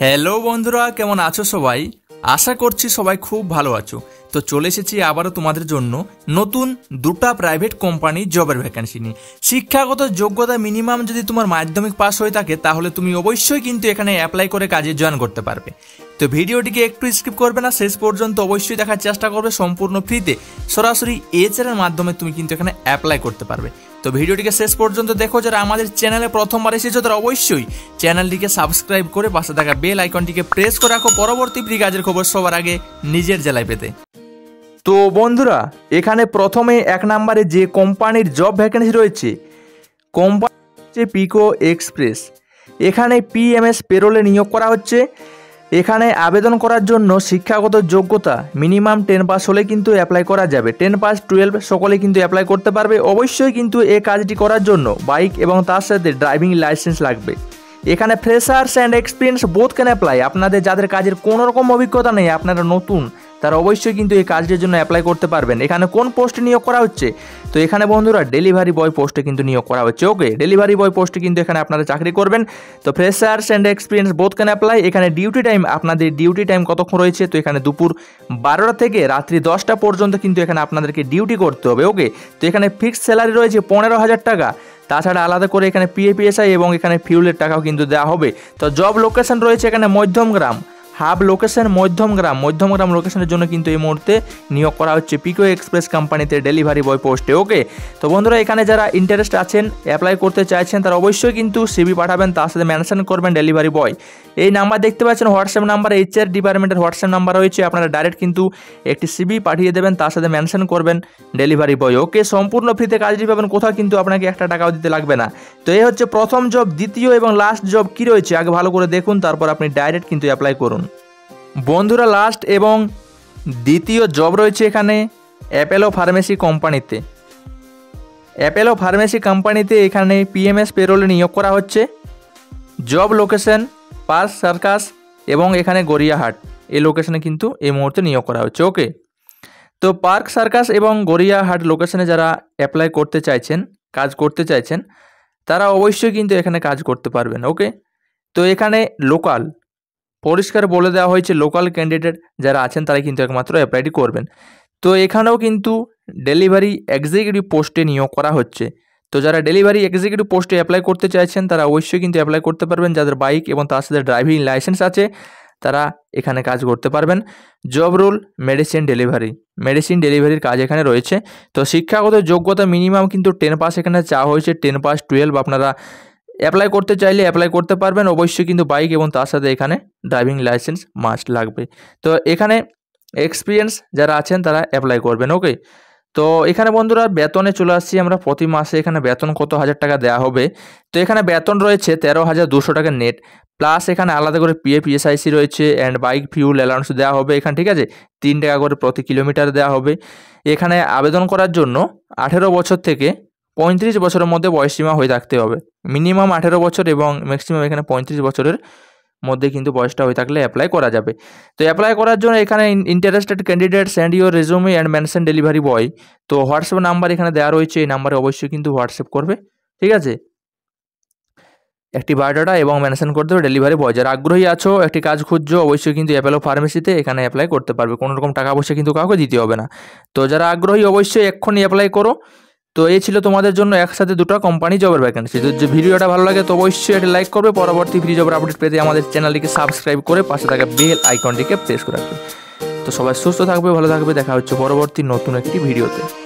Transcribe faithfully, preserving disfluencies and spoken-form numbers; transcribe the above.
Hello बंधुरा केमन आछो सबाई आशा करछि सबाई खूब भालो आछो। तो चले एसेछि आबारो तोमादेर जोन्नो नतून दुटा प्राइवेट कोम्पानी जबेर वैकेंसि निये। शिक्षागत योग्यता मिनिमाम जदि तोमार माध्यमिक पास हये थाके ताहले तुमि अवश्यई किन्तु एखाने अप्लाई करे काजे जयन करते पारबे। तो भिडियोटिके एकटु स्किप करबे ना, शेष पर्यन्त अवश्यई देखार चेष्टा करबे। सम्पूर्ण फ्रीते सरासरि एचआर एर माध्यमे तुमि किन्तु एखाने अप्लाई करते पारबे। तो भिडियोटिके शेष पर्यन्त देखो। जारा आमादेर चैनेले प्रथमबार एसेछो तारा अवश्यई चैनलटिके सबस्क्राइब करे पाशे थाका बेल आइकनटिके प्रेस करे राखो परवर्ती फ्री काजेर खबर सबार आगे निजेर जेलाय पेते। तो बंधुरा एखाने प्रथमे एक नम्बरे जे कोम्पानिर जब वैकेंसि रयेछे कोम्पानि पिको एक्सप्रेस, एखाने पीएमएस पेरोले नियोग करा हच्छे। एखाने आवेदन करार जोन्नो शिक्षागत योग्यता मिनिमाम टेन पास होले किन्तु अप्लाई करा जाबे। टेन पास ट्वेल्व सकले किन्तु अप्लाई करते पारबे। अवश्यई किन्तु ए काजटी करार जोन्नो बाइक एबं तार साथे ड्राइविंग लाइसेंस लागबे। एखाने freshers and experience both can apply. आपनादेर जादेर काजेर कोनो रकम अभिज्ञता नेই आपनारा नतून तारा अवश्यई किन्तु ए काजटिर जोन्नो अप्लाई करते पारबेन। एखाने कोन पोस्टे नियोग करा हच्छे? तो एखाने बंधुरा डेलिभारि बय पोस्टे किन्तु नियोग करा हच्छे। ओके, डेलिभारि बय पोस्टे किन्तु एखाने आपनारा चाकरी करबेन। तो freshers and experience both can apply. एखाने डिउटी टाइम आपनादेर डिउटी टाइम कतक्षण रयेछे? तो एखाने दुपुर बारोटा थेके रात्रि दसटा पर्यन्त किन्तु एखाने आपनादेरके डिउटी करते होबे। ओके, तो एखाने फिक्स सैलारि रयेछे पंद्रह हज़ार टाका। ताछाड़ा आलादा करे एखाने पीएफआई एबं एखाने फिउलेर टाकाओ किन्तु देওয়া होबे। तो जब लोकेशन रयेछे एखाने मध्यमग्राम हाब लोकेशन मध्यमग्राम मध्यमग्राम लोकेशनের জন্য কিন্তু এই মুহূর্তে নিয়োগ করা হচ্ছে পিকো এক্সপ্রেস কোম্পানিতে ডেলিভারি বয় পোস্টে। ওকে, তো বন্ধুরা এখানে যারা ইন্টারেস্ট আছেন অ্যাপ্লাই করতে চাইছেন তারা অবশ্যই কিন্তু সিভি পাঠাবেন, তার সাথে মেনশন করবেন ডেলিভারি বয়। এই নাম্বার দেখতে পাচ্ছেন হোয়াটসঅ্যাপ নাম্বার, এইচআর ডিপার্টমেন্টের হোয়াটসঅ্যাপ নাম্বার রয়েছে। আপনারা ডাইরেক্ট কিন্তু একটি সিভি পাঠিয়ে দেবেন, তার সাথে মেনশন করবেন ডেলিভারি বয়। ওকে, সম্পূর্ণ ফ্রিতে কাজটি পাবেন, কোথাও কিন্তু আপনাকে একটা টাকাও দিতে লাগবে না। তো এই হচ্ছে প্রথম জব। দ্বিতীয় এবং লাস্ট জব কী রয়েছে আগে ভালো করে দেখুন, তারপর আপনি ডাইরেক্ট কিন্তু অ্যাপ্লাই করুন। बंधुरा लास्ट एवं द्वितीय जब रही है एखाने अपोलो फार्मेसी कोम्पानीते। अपोलो फार्मेसी कोम्पानीते एखाने पीएमएस पेरोले नियोग करा होच्छे। जब लोकेशन पार्क सर्कस एवं एखाने गड़ियाहाट ए लोकेशने किन्तु ए मुहूर्ते नियोग करा होच्छे। ओके, तो पार्क सर्कस एवं गड़ियाहाट लोकेशने जारा अप्लाई करते चाइछेन काज करते चाइछेन तारा अवश्यई किन्तु एखाने काज करते पारबेन। ओके, तो एखाने लोकल পরিষ্কার বলে দেওয়া হয়েছে লোকাল ক্যান্ডিডেট যারা আছেন তারা কিন্তু একমাত্র অ্যাপ্লাইটি করবেন। তো এখানেও কিন্তু ডেলিভারি এক্সিকিউটিভ পোস্টে নিয়োগ করা হচ্ছে। তো যারা ডেলিভারি এক্সিকিউটিভ পোস্টে অ্যাপ্লাই করতে চাইছেন তারা অবশ্যই কিন্তু অ্যাপ্লাই করতে পারবেন। যাদের বাইক এবং তার সাথে ড্রাইভিং লাইসেন্স আছে তারা এখানে কাজ করতে পারবেন। Job role medicine delivery, medicine ডেলিভারির কাজ এখানে রয়েছে। তো শিক্ষাগত যোগ্যতা মিনিমাম কিন্তু টেন পাস এখানে চাওয়া হয়েছে, টেন পাস টুয়েলভ। আপনারা অ্যাপ্লাই করতে চাইলে অ্যাপ্লাই করতে পারবেন। অবশ্যই কিন্তু বাইক এবং তার সাথে এখানে ড্রাইভিং লাইসেন্স মাস্ট লাগবে। তো এখানে এক্সপিরিয়েন্স যারা আছেন তারা অ্যাপ্লাই করবেন। ওকে, তো এখানে বন্ধুরা বেতনে চলে আসছি আমরা। প্রতি মাসে এখানে বেতন কত হাজার টাকা দেওয়া হবে? তো এখানে বেতন রয়েছে তেরো হাজার দুশো টাকা নেট, প্লাস এখানে আলাদা করে পিএফ ইএসআইসি রয়েছে অ্যান্ড বাইক ফিউল অ্যালাউন্স দেওয়া হবে এখানে। ঠিক আছে, তিন টাকা করে প্রতি কিলোমিটার দেওয়া হবে। এখানে আবেদন করার জন্য আঠেরো বছর থেকে পঁয়ত্রিশ বছরের মধ্যে বয়সসীমা হয়ে থাকতে হবে। মিনিমাম আঠেরো বছর এবং ম্যাক্সিমাম এখানে পঁয়ত্রিশ বছরের মধ্যে কিন্তু বয়সটা হয়ে থাকলে অ্যাপ্লাই করা যাবে। তো অ্যাপ্লাই করার জন্য এখানে interested candidate send your resume and mention delivery boy. তো হোয়াটসঅ্যাপ নাম্বার এখানে দেওয়া রয়েছে, এই নাম্বারে অবশ্যই কিন্তু হোয়াটসঅ্যাপ করবে। ঠিক আছে, একটি বায়োডাটা এবং মেনশন করতে হবে ডেলিভারি বয়। যারা আগ্রহী আছো একটি কাজ খুঁজছো অবশ্যই কিন্তু অ্যাপোলো ফার্মেসিতে এখানে অ্যাপ্লাই করতে পারবে। কোনো রকম টাকা পয়সা কিন্তু কাউকে দিতে হবে না। তো যারা আগ্রহী অবশ্যই এক্ষুনি অ্যাপ্লাই করো। তো এই ছিল তোমাদের জন্য একসাথে দুটো কোম্পানি জবের ভ্যাকেন্সি। যদি ভিডিওটা ভালো লাগে তো অবশ্যই এটা লাইক করবে। পরবর্তী ফ্রি জবের আপডেট পেতে আমাদের চ্যানেলটিকে সাবস্ক্রাইব করে পাশে থাকা বেল আইকনটিকে প্রেস করে রাখবে। তো সবাই সুস্থ থাকবে, ভালো থাকবে। দেখা হচ্ছে পরবর্তী নতুন একটি ভিডিওতে।